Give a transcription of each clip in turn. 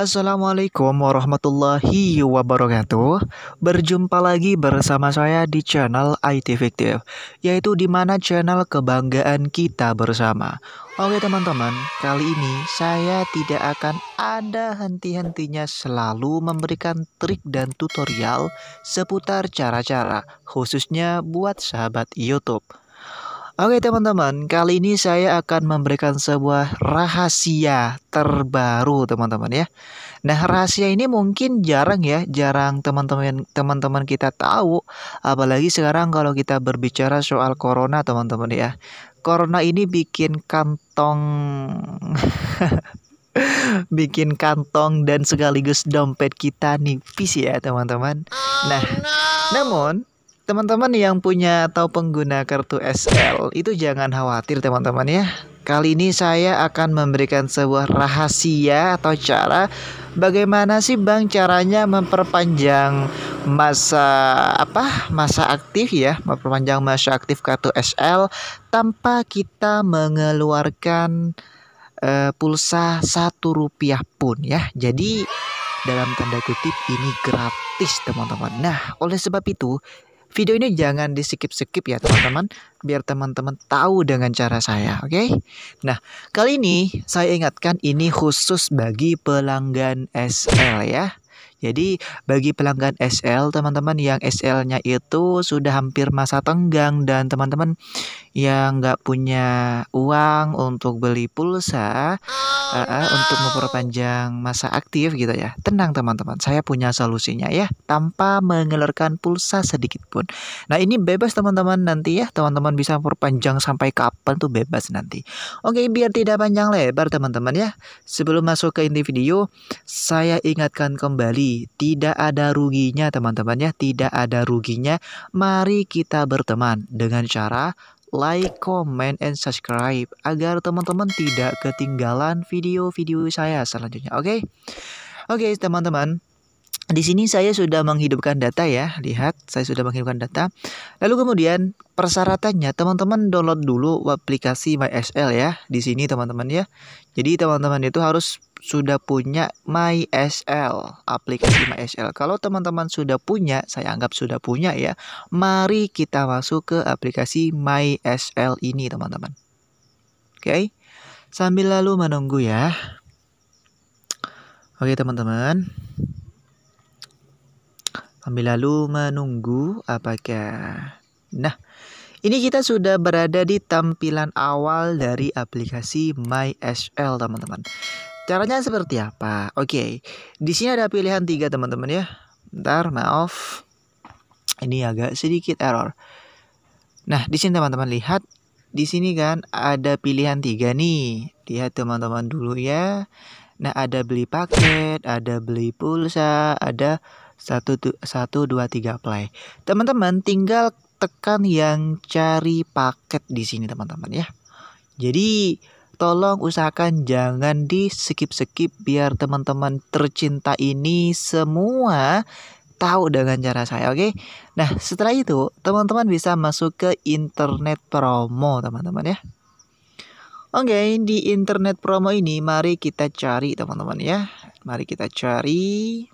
Assalamualaikum warahmatullahi wabarakatuh. Berjumpa lagi bersama saya di channel IT Fictive, yaitu dimana channel kebanggaan kita bersama. Oke teman-teman, kali ini saya tidak akan ada henti-hentinya selalu memberikan trik dan tutorial seputar cara-cara, khususnya buat sahabat YouTube. Oke teman-teman, kali ini saya akan memberikan sebuah rahasia terbaru teman-teman ya. Nah, rahasia ini mungkin jarang teman-teman kita tahu, apalagi sekarang kalau kita berbicara soal corona teman-teman ya. Corona ini bikin kantong bikin kantong dan sekaligus dompet kita nipis ya teman-teman. Nah, namun teman-teman yang punya atau pengguna kartu SL itu jangan khawatir teman-teman ya. Kali ini saya akan memberikan sebuah rahasia atau cara bagaimana sih Bang caranya memperpanjang masa aktif kartu SL tanpa kita mengeluarkan pulsa Rp1 pun ya. Jadi dalam tanda kutip ini gratis teman-teman. Nah, oleh sebab itu video ini jangan di skip-skip ya teman-teman, biar teman-teman tahu dengan cara saya, oke? Nah, kali ini saya ingatkan ini khusus bagi pelanggan SL ya. Jadi bagi pelanggan SL teman-teman yang SL-nya itu sudah hampir masa tenggang dan teman-teman yang nggak punya uang untuk beli pulsa untuk memperpanjang masa aktif gitu ya. Tenang teman-teman, saya punya solusinya ya, tanpa mengeluarkan pulsa sedikit pun. Nah, ini bebas teman-teman nanti ya. Teman-teman bisa perpanjang sampai kapan tuh bebas nanti. Oke, biar tidak panjang lebar teman-teman ya. Sebelum masuk ke inti video, saya ingatkan kembali, tidak ada ruginya teman-teman ya, tidak ada ruginya. Mari kita berteman dengan cara like, comment, and subscribe agar teman-teman tidak ketinggalan video-video saya selanjutnya. Oke, oke teman-teman. Di sini saya sudah menghidupkan data ya. Lihat, saya sudah menghidupkan data. Lalu kemudian persyaratannya teman-teman download dulu aplikasi MyXL ya. Di sini teman-teman ya. Jadi teman-teman itu harus sudah punya MyXL, aplikasi MyXL. Kalau teman-teman sudah punya, saya anggap sudah punya ya. Mari kita masuk ke aplikasi MyXL ini teman-teman. Oke. Sambil lalu menunggu ya. Oke teman-teman. Sambil lalu menunggu apakah. Nah, ini kita sudah berada di tampilan awal dari aplikasi MyXL teman-teman. Caranya seperti apa? Oke, di sini ada pilihan 3 teman-teman ya. Bentar, maaf. Ini agak sedikit error. Nah, di sini teman-teman lihat. Di sini kan ada pilihan 3 nih. Lihat teman-teman dulu ya. Nah, ada beli paket, ada beli pulsa, ada 1, 2, 3 play. Teman-teman tinggal tekan yang cari paket di sini teman-teman ya. Jadi tolong usahakan jangan di skip-skip biar teman-teman tercinta ini semua tahu dengan cara saya, oke? Nah, setelah itu teman-teman bisa masuk ke internet promo teman-teman ya. Oke, di internet promo ini mari kita cari teman-teman ya. Mari kita cari.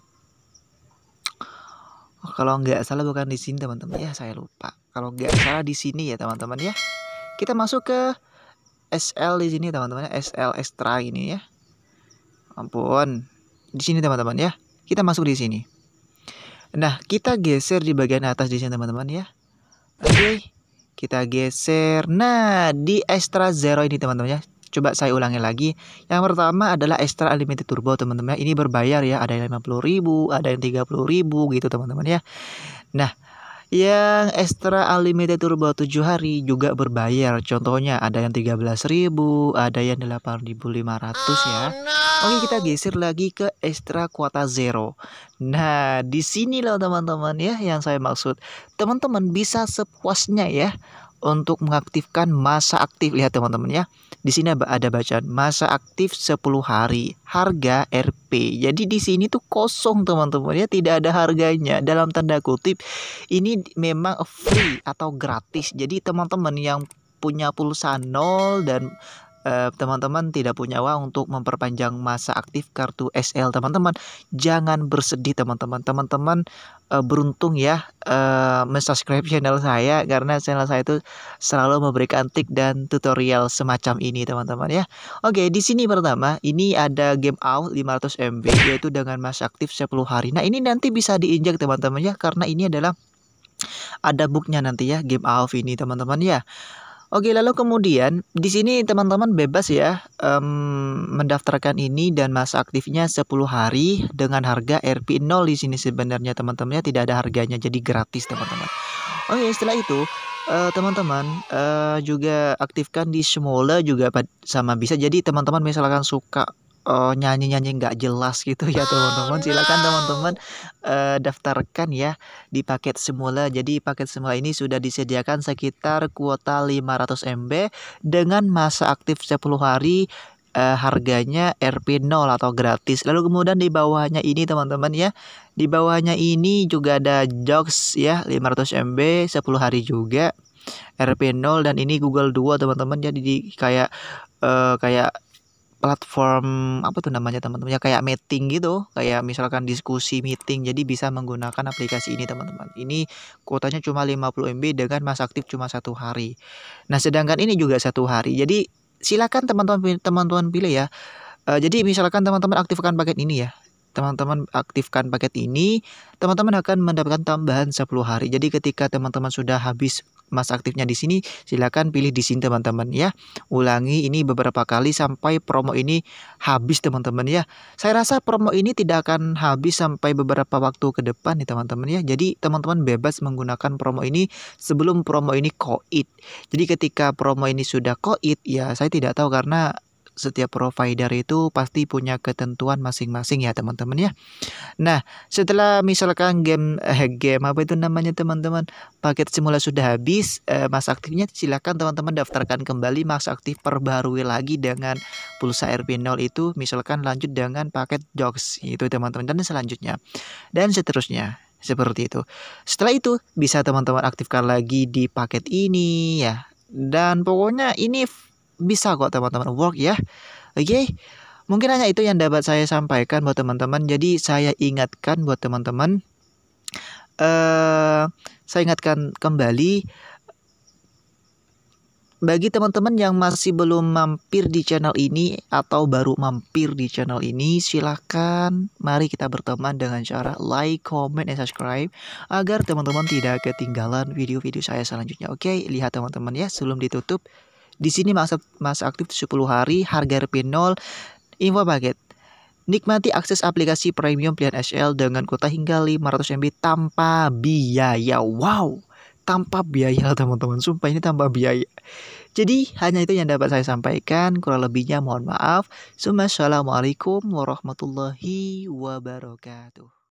Kalau nggak salah bukan di sini teman-teman ya, saya lupa. Kalau nggak salah di sini ya teman-teman ya. Kita masuk ke SL di sini teman-teman ya, SL Extra ini ya. Ampun. Di sini teman-teman ya. Kita masuk di sini. Nah, kita geser di bagian atas di sini teman-teman ya. Oke. Kita geser. Nah, di Extra Zero ini teman-teman ya. Coba saya ulangi lagi. Yang pertama adalah Extra Unlimited Turbo teman-teman. Ini berbayar ya, ada yang 50.000, ada yang 30.000 gitu teman-teman ya. Nah, yang Extra Unlimited Turbo 7 hari juga berbayar. Contohnya ada yang 13.000, ada yang 8.500 ya. Oke, kita geser lagi ke Extra Kuota Zero. Nah, di sini loh teman-teman ya yang saya maksud. Teman-teman bisa sepuasnya ya untuk mengaktifkan masa aktif. Lihat teman-teman ya. Di sini ada bacaan masa aktif 10 hari, harga Rp. Jadi di sini tuh kosong teman-teman ya, tidak ada harganya. Dalam tanda kutip ini memang free atau gratis. Jadi teman-teman yang punya pulsa 0 dan teman-teman tidak punya uang untuk memperpanjang masa aktif kartu SL, teman-teman jangan bersedih, teman-teman beruntung ya mensubscribe channel saya, karena channel saya itu selalu memberikan tip dan tutorial semacam ini, teman-teman ya. Oke, di sini pertama ini ada game out 500 MB yaitu dengan masa aktif 10 hari. Nah, ini nanti bisa diinjak, teman-teman ya, karena ini adalah ada booknya nanti ya, game out ini, teman-teman ya. Oke, lalu kemudian di sini teman-teman bebas ya mendaftarkan ini dan masa aktifnya 10 hari dengan harga Rp0 di sini sebenarnya, teman-temannya tidak ada harganya, jadi gratis, teman-teman. Oke, setelah itu teman-teman juga aktifkan di Smola juga sama bisa. Jadi teman-teman misalkan suka nyanyi-nyanyi nggak jelas gitu ya, teman-teman, silakan teman-teman daftarkan ya di paket semula. Jadi paket semula ini sudah disediakan sekitar kuota 500 MB dengan masa aktif 10 hari, harganya Rp0 atau gratis. Lalu kemudian di bawahnya ini, teman-teman ya, di bawahnya ini juga ada jokes ya, 500 MB 10 hari juga Rp0, dan ini Google Duo, teman-teman. Jadi kayak platform apa tuh namanya, teman-teman ya, kayak meeting gitu, kayak misalkan diskusi meeting, jadi bisa menggunakan aplikasi ini, teman-teman. Ini kuotanya cuma 50 MB dengan masa aktif cuma 1 hari. Nah, sedangkan ini juga 1 hari. Jadi silakan teman-teman pilih ya. Jadi misalkan teman-teman aktifkan paket ini ya, teman-teman akan mendapatkan tambahan 10 hari. Jadi ketika teman-teman sudah habis masa aktifnya di sini, silakan pilih di sini, teman-teman ya. Ulangi ini beberapa kali sampai promo ini habis, teman-teman ya. Saya rasa promo ini tidak akan habis sampai beberapa waktu ke depan nih, teman-teman ya. Jadi teman-teman bebas menggunakan promo ini sebelum promo ini koid. Jadi ketika promo ini sudah koid ya, saya tidak tahu karena setiap provider itu pasti punya ketentuan masing-masing ya, teman-teman ya. Nah, setelah misalkan game apa itu namanya, teman-teman, paket semula sudah habis masa aktifnya, silakan teman-teman daftarkan kembali, masa aktif perbarui lagi dengan pulsa Rp0 itu, misalkan lanjut dengan paket jokes itu, teman-teman, dan selanjutnya dan seterusnya seperti itu. Setelah itu bisa teman-teman aktifkan lagi di paket ini ya, dan pokoknya ini bisa kok, teman-teman, work ya. Oke, mungkin hanya itu yang dapat saya sampaikan buat teman-teman. Jadi saya ingatkan buat teman-teman, saya ingatkan kembali bagi teman-teman yang masih belum mampir di channel ini atau baru mampir di channel ini, silakan mari kita berteman dengan cara like, comment, and subscribe agar teman-teman tidak ketinggalan video-video saya selanjutnya. Oke, lihat teman-teman ya, sebelum ditutup. Di sini masa aktif 10 hari, harga Rp0, info paket. Nikmati akses aplikasi premium pilihan SL dengan kuota hingga 500 MB tanpa biaya. Wow, tanpa biaya, teman-teman. Sumpah, ini tanpa biaya. Jadi hanya itu yang dapat saya sampaikan. Kurang lebihnya mohon maaf. Assalamualaikum warahmatullahi wabarakatuh.